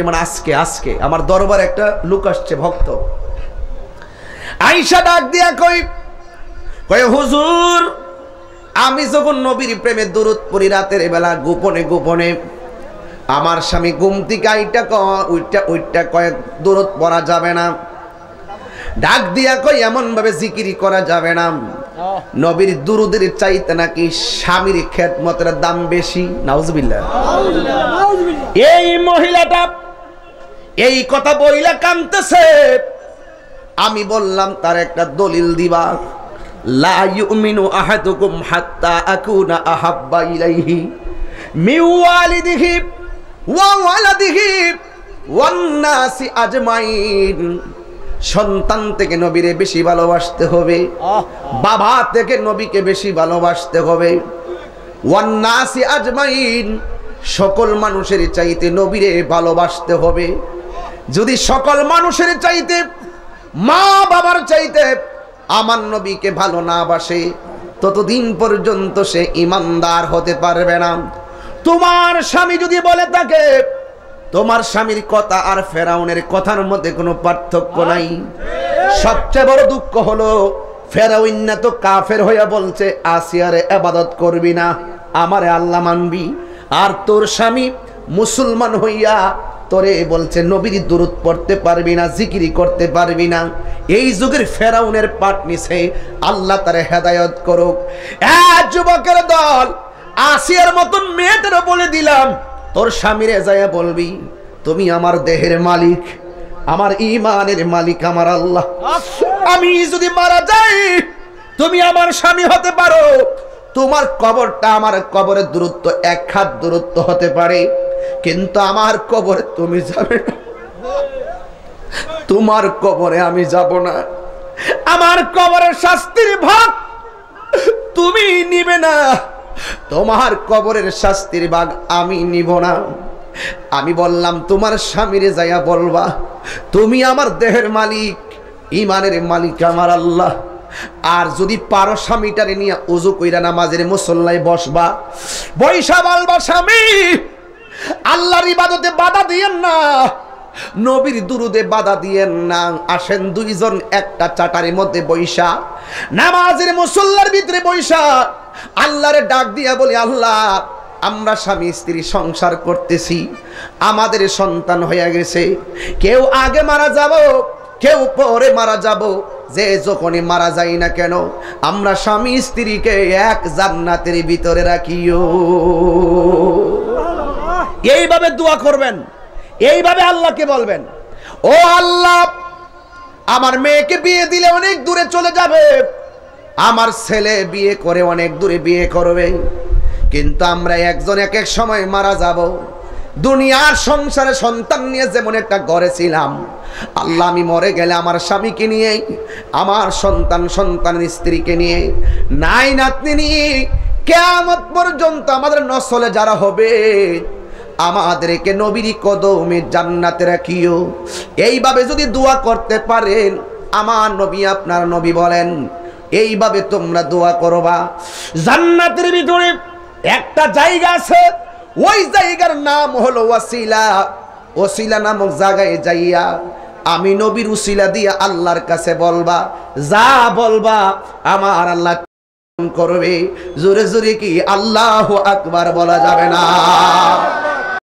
যেমন আজকে আজকে আমার দরবার একটা লোক আসছে ভক্ত, আয়েশা ডাক দিয়া কই কই হুজুর, আমি যখন নবীর প্রেমে দুরূদ পড়ি রাতের বেলা গোপনে গোপনে, আমার স্বামী ঘুম থেকে আইটা ওইটা কয়েক দুরূদ পড়া যাবে না, ডাক দিয়া কই এমন ভাবে জিকিরি করা যাবে না, নবীর দুরুদের চাইতে নাকি স্বামীর খেদমতের দাম বেশি। নাউজুবিল্লাহ। এই মহিলাটা এই কথা বইলা কাঁদতেছে, আমি বললাম তার একটা দলিল দিবা, লা ইউমিনু আহাদুকুম হাত্তা আকুনা আহাব্বা ইলাইহি মিন ওয়ালিদিহি ওয়া ওয়ালাদিহি ওয়ান নাসি আজমাইন, সন্তান থেকে নবীরে বেশি ভালোবাসতে হবে, বাবা থেকে নবীকে বেশি ভালোবাসতে হবে, ওয়ান্নাসি আজমাইন সকল মানুষের চাইতে নবীরে ভালোবাসতে হবে। যদি সকল মানুষের চাইতে, মা বাবার চাইতে আমার নবীকে ভালো না বাসে, ততদিন পর্যন্ত সে ইমানদার হতে পারবে না। তোমার স্বামী যদি বলে থাকে তোমার স্বামীর কথা আর ফেরাউনের কথার মধ্যে কোনো পার্থক্য নাই, সবচেয়ে বড় দুঃখ হলো ফেরাউন না তো কাফের হইয়া বলছে আসিয়ারে ইবাদত করবি না, আমারে আল্লাহ মানবি, আর তোর স্বামী মুসলমান হইয়া তোরে বলছে নবীর দুরূদ পড়তে পারবি না, জিকিরি করতে পারবি না। এই যুগের ফেরাউনের পাট নিছে, আল্লাহ তারে হেদায়েত করুক। যুবকের দল, আসিয়ার মতন মেয়েটারও বলে দিলাম তোর স্বামীরে যায়া বলবি তুমি আমার দেহের মালিক, আমার ইমানের মালিক আমার আল্লাহ, আমি যদি মারা যাই তুমি আমার স্বামী হতে পারো, তোমার কবরটা আমার কবরের দূরত্ব এক হাত দূরত্ব হতে পারে, কিন্তু আমার কবরে তুমি যাবে না, তোমার কবরে আমি যাব না, আমার কবরের শাস্তির ভাগ তুমি নিবে না, তোমার কবরের শাস্তির ভাগ আমি নিব না। আমি বললাম তোমার স্বামীরে যাইয়া বলবা তুমি আমার দেহের মালিক, ইমানের মালিক আমার আল্লাহ, আর যদি পারো স্বামীটারে নিয়ে ওযু কইরা নামাজের মুসল্লায় বসবা, বৈশা বলবা স্বামী আল্লাহর ইবাদতে বাধা দিয়েন না, নবীর দুরুদে বাধা দিয়েন না, আসেন দুইজন একটা চাটারের মধ্যে বৈশা নামাজের মুসল্লার ভিতরে বৈশা আল্লাহরে ডাক দিয়া বলি আল্লাহ আমরা স্বামী স্ত্রী সংসার করতেছি, আমাদের সন্তান হয়ে গেছে, কেউ আগে মারা যাব কেউ পরে মারা যাব, যে যখনই মারা যাই না কেন আমরা স্বামী স্ত্রীকে এক জান্নাতের ভিতরে রাখিও। এইভাবে দোয়া করবেন, এইভাবে আল্লাহকে বলবেন, ও আল্লাহ আমার মেয়েকে বিয়ে দিলে অনেক দূরে চলে যাবে, আমার ছেলে বিয়ে করে অনেক দূরে বিয়ে করবে, কিন্তু আমরা একজন এক এক সময় মারা যাব, দুনিয়ার সংসারে সন্তান নিয়ে যেমন একটা ঘরে ছিলাম আল্লাহ, আমি মরে গেলে আমার স্বামীকে নিয়ে, আমার সন্তানের স্ত্রীকে নিয়ে, নাই নাতনি নিয়ে কিয়ামত পর্যন্ত আমাদের নসলে যারা হবে আমাদেরকে নবীর কদমে জান্নাতে রাখিও। এইভাবে যদি দোয়া করতে পারেন, আমার নবী আপনার নবী বলেন এইভাবে তোমরা দোয়া করবা, জান্নাতের ভিতরে একটা জায়গা আছে, ওই জায়গার নাম হলো ওয়াসিলা, ওয়াসিলা নামক জায়গায় যাইয়া আমি নবীর ওয়াসিলা দিয়া আল্লাহর কাছে বলবা, যা বলবা আমার আল্লাহ করবে। জোরে জোরে কি আল্লাহু আকবার বলা যাবে না?